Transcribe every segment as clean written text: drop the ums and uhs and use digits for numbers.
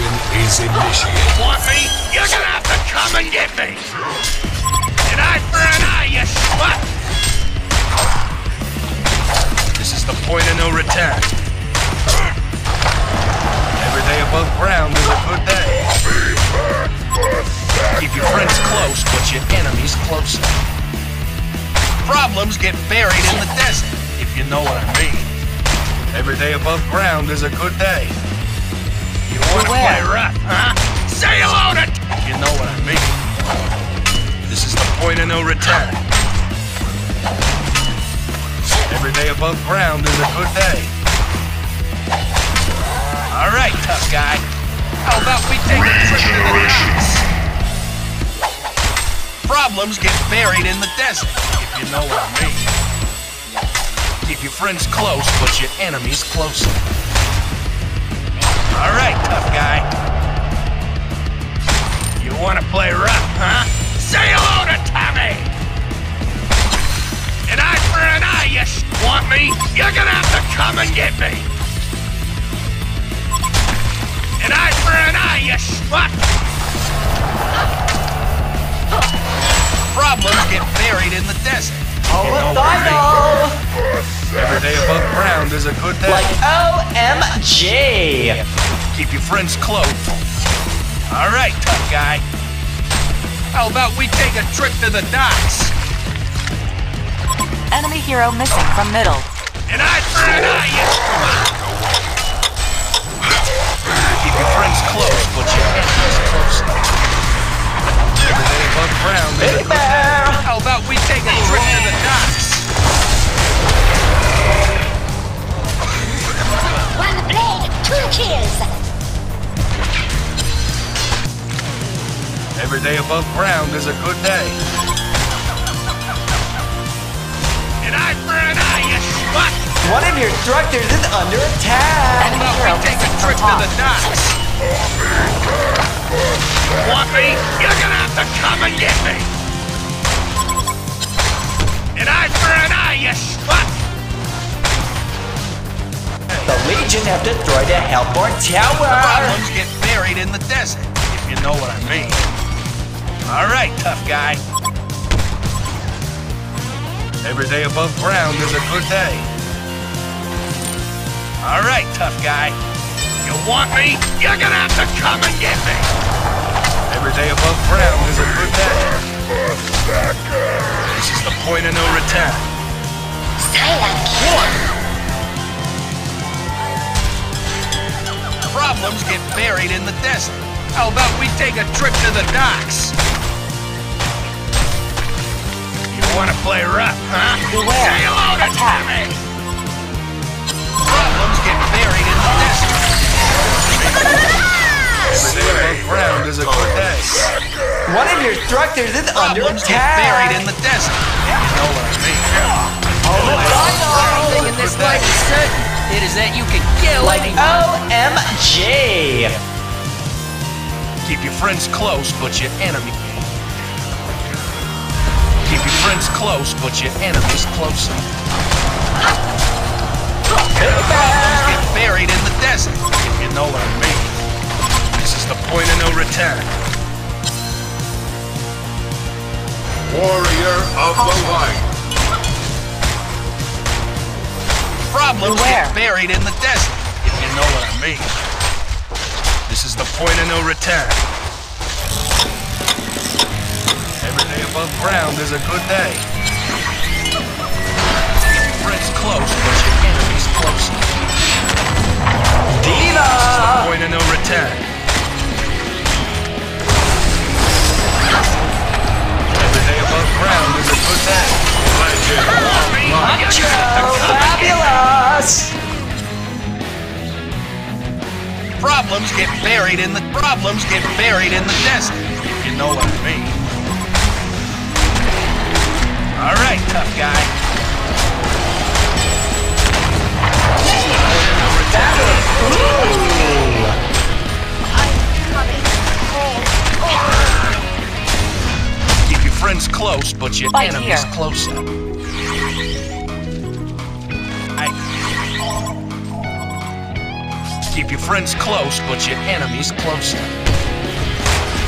Ignition is initiated. Morphy, you're gonna have to come and get me! An eye for an eye, you schmuck! This is the point of no return. Every day above ground is a good day. Keep your friends close, but your enemies closer. Problems get buried in the desert, if you know what I mean. Every day above ground is a good day. You want to play rough, huh? Say hello to... You know what I mean. This is the point of no return. Every day above ground is a good day. All right, tough guy. How about we take a trip to the house? Problems get buried in the desert, if you know what I mean. Keep your friends close, but your enemies closer. All right, tough guy. You want to play rough, huh? Say hello to Tommy! An eye for an eye, you want me? You're gonna have to come and get me! An eye for an eye, you schmuck! Problems get buried in the desert. Oh, I know! Every day above ground is a good day. Like OMG! Keep your friends close. All right, tough guy. How about we take a trip to the docks? Enemy hero missing from middle. And I turn on you! Keep your friends close, but your enemies closer. Every day above ground is a good day. How about we take a trip to the docks? One blade, two kills! Every day above ground is a good day. An eye for an eye, you schmuck! One of your structures is under attack! Enemy hero missing from top. Whoppy, you're gonna have to come and get me! An eye for an eye, you schmuck! The Legion have destroyed the Hellborn Tower! Problems get buried in the desert, if you know what I mean. Alright, tough guy. Every day above ground is a good day. Alright, tough guy. You want me? You're gonna have to come and get me! Every day above ground is a good day. This is the point of no return. Silent kill! Problems get buried in the desert. How about we take a trip to the docks? You want to play rough, huh? Say hello to Tommy! Problems get buried in the desert. Every day above ground is a good day. One of your structures is under attack! Problems get buried in the desert. You know what I mean. The only thing in this life is certain. It is that you can kill anyone. OMG! Keep your friends close, but your enemy. Keep your friends close, but your enemies closer. Problems get buried in the desert, if you know what I mean. This is the point of no return. Warrior of the Light. Problems get buried in the desert, if you know what I mean. This is the point of no return. Every day above ground is a good day. Keep your friends close, but your enemies closer. Diva! This is the point of no return. Every day above ground is a good day. Macho! Fabulous! Problems get buried in the desert, if you know what I mean. Alright, tough guy. Keep your friends close, but your enemies closer. Keep your friends close, but your enemies closer.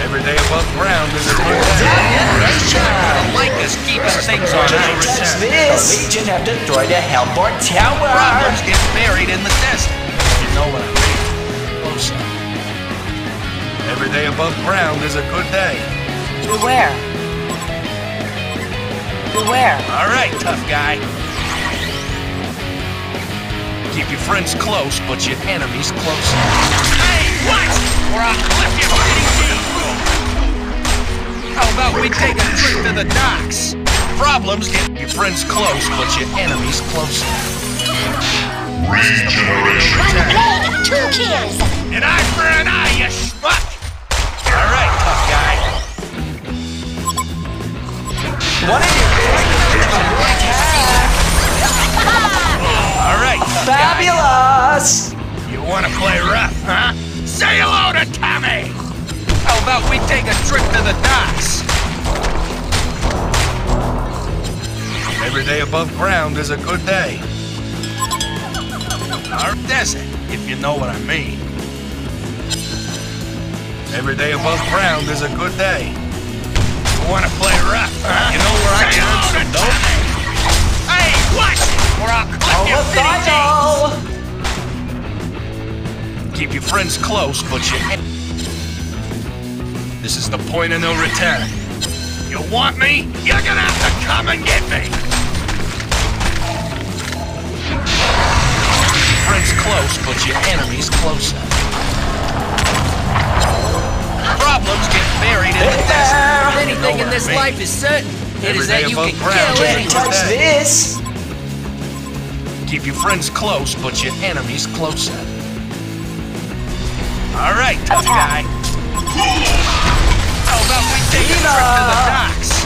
Every day above ground is a new day. Lycus keeps things on ice. Just this! The Legion have destroyed a Hellborn tower! Problems get buried in the desert. You know what I mean. Closer. Every day above ground is a good day. Beware. Beware. Alright, tough guy. Keep your friends close, but your enemies closer. Hey, what? Or I'll flip your fighting team! How about we take a trip to the docks? Problems get your friends close, but your enemies closer. Regeneration! I'm the blade of two kills! An eye for an eye, you schmuck! Alright, tough guy. What are you doing? Alright, fabulous! Guy. You wanna play rough, huh? Say hello to Tommy! How about we take a trip to the docks? Every day above ground is a good day. Or desert, if you know what I mean. Every day above ground is a good day. You wanna play rough, huh? You know where I learned some dope? Hey, what? Keep your friends close, but you... This is the point of no return. You want me? You're gonna have to come and get me! Friends close, but your enemies closer. Problems get buried in the desert. Anything in this life is certain. It is that you can kill anything. Touch this! Keep your friends close, but your enemies closer. All right, tough guy. How about we take a trip to the docks?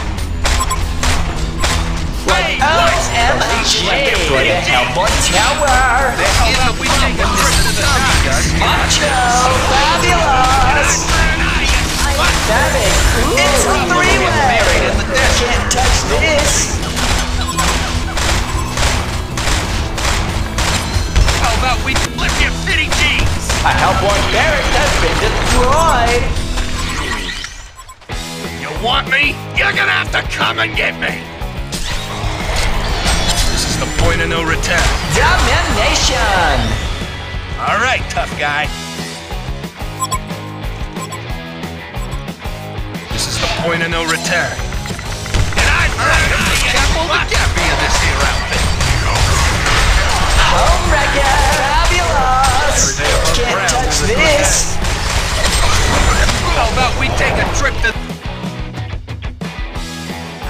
Wait, LMG for the Hellborn Tower. How about we take a trip to the docks? Macho, fabulous. That is cool. It's a three-way. You can't touch this. About we flip your fitting jeans! A Hellborn barracks has been destroyed! You want me? You're gonna have to come and get me! This is the point of no return. Domination! Alright, tough guy. This is the point of no return. And I'm the chapel of Gappy in this here outfit. Home wrecker, fabulous! Can't touch this! How about we take a trip to...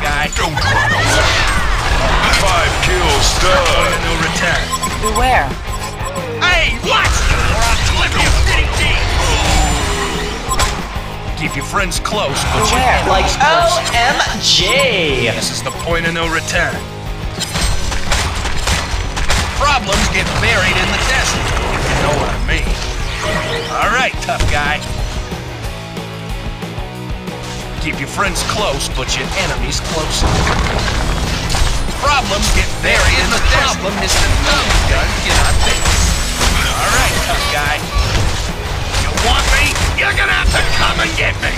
Guy, don't run away! 5 kills done! No return. Beware! Hey, what? We're on flip your fitting team! Keep your friends close, but beware. You like OMG! This is the point of no return. Problems get buried in the desert, if you know what I mean. Alright, tough guy. Keep your friends close, but your enemies closer. Problems get buried in the desert. Problem is the dumb gun get our face. Alright, tough guy. You want me? You're gonna have to come and get me!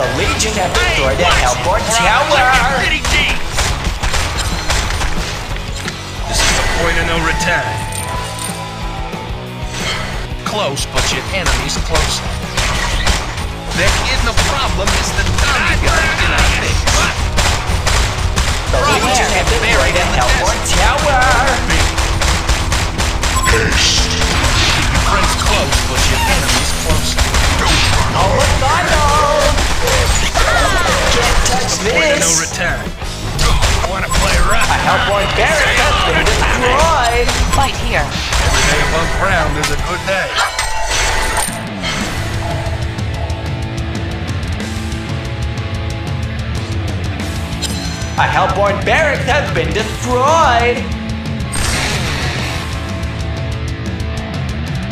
The Legion have destroyed the Hellborn Tower! This is the point of no return. Close, but your enemy's closer. They're in the problem is the dummy gun in our face. The Legion have buried in the Hellborn Tower. Cursed. Keep your friends close, but your enemy's closer. All the final. Can't touch this. Point of no return. Wanna play rough? A Hellborn barrack has been destroyed! Fight here. Every day above ground is a good day. A Hellborn barrack has been destroyed!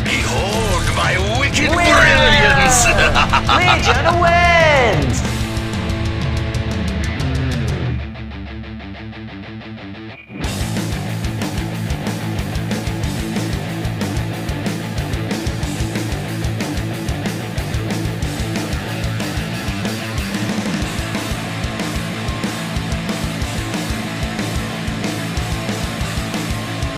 Behold my wicked brilliance! Legion wins!